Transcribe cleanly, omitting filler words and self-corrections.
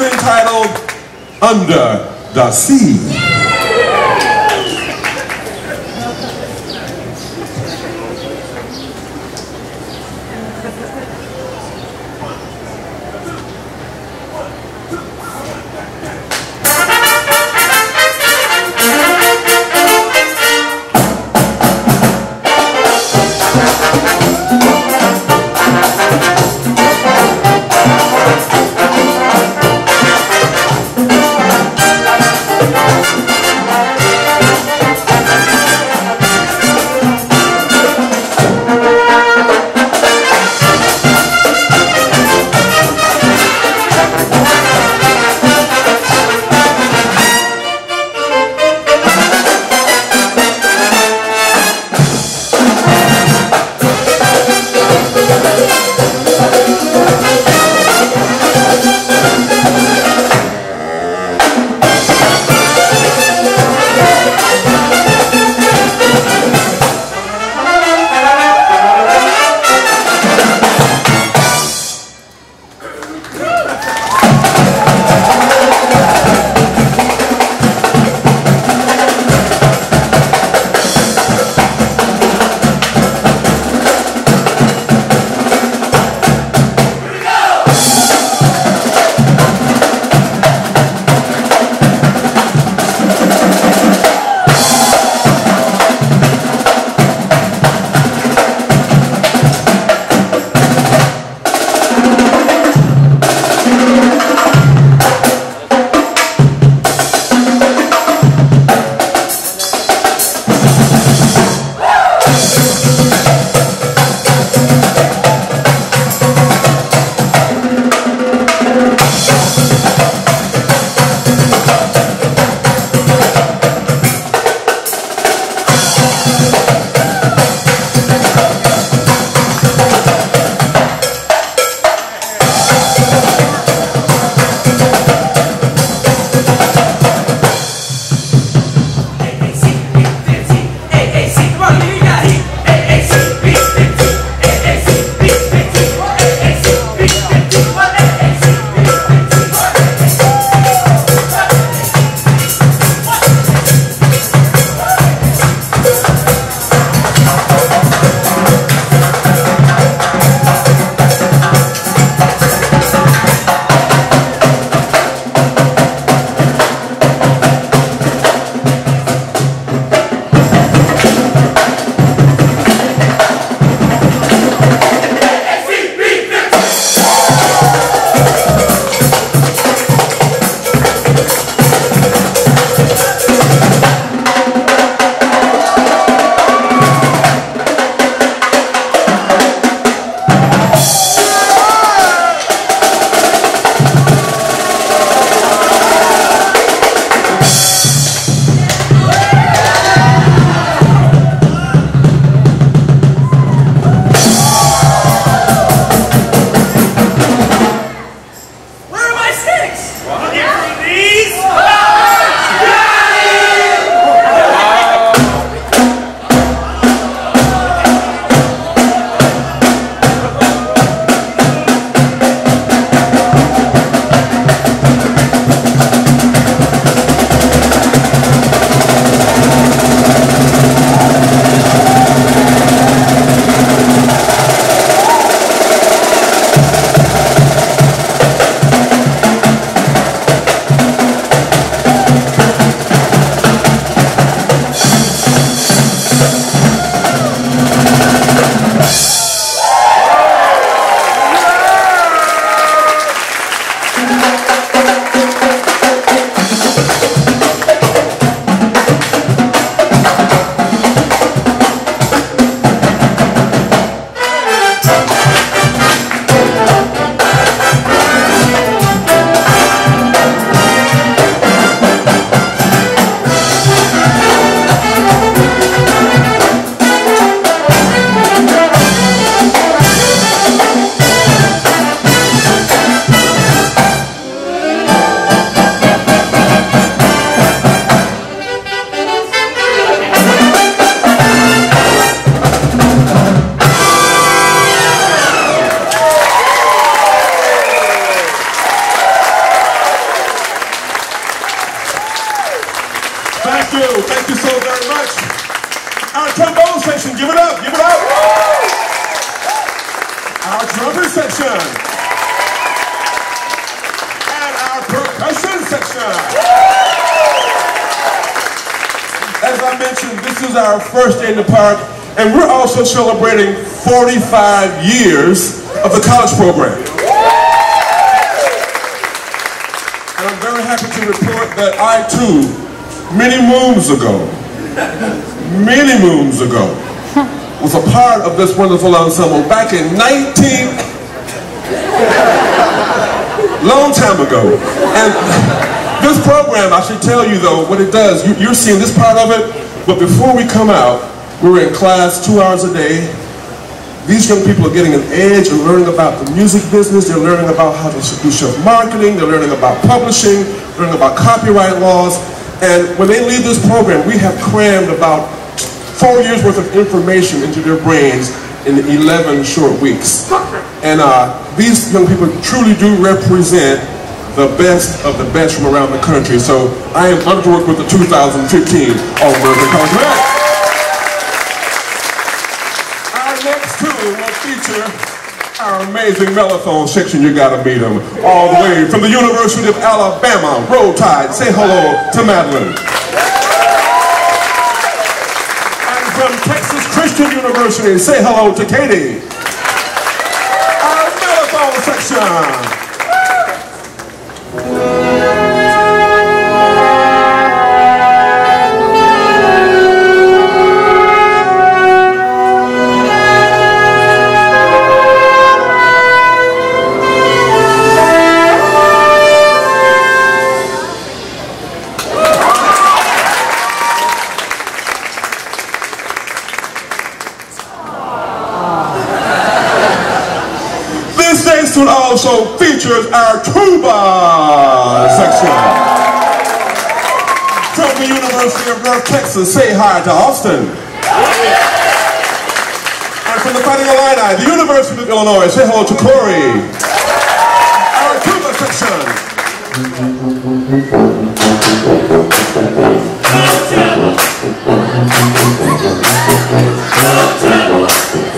is entitled Under the Sea. Thank you so very much. Our trombone section, give it up, give it up. Our trumpet section. And our percussion section. As I mentioned, this is our first day in the park, and we're also celebrating 45 years of the college program. And I'm very happy to report that I, too, many moons ago, was a part of this wonderful ensemble back in long time ago. And this program, I should tell you though, what it does, you're seeing this part of it, but before we come out, we're in class 2 hours a day. These young people are getting an edge and learning about the music business. They're learning about how to do self-marketing. They're learning about publishing, learning about copyright laws. And when they leave this program, we have crammed about 4 years worth of information into their brains in 11 short weeks. And these young people truly do represent the best of the best from around the country. So I am honored to work with the 2015 All-American College Band. Our next tune will feature our amazing mellophone section. You gotta meet them. All the way from the University of Alabama, Roll Tide, say hello to Madeline. And from Texas Christian University, say hello to Katie. Our mellophone section. Also features our tuba section. From the University of North Texas, say hi to Austin. And from the Fighting Illini, the University of Illinois, say hello to Corey. Our tuba section.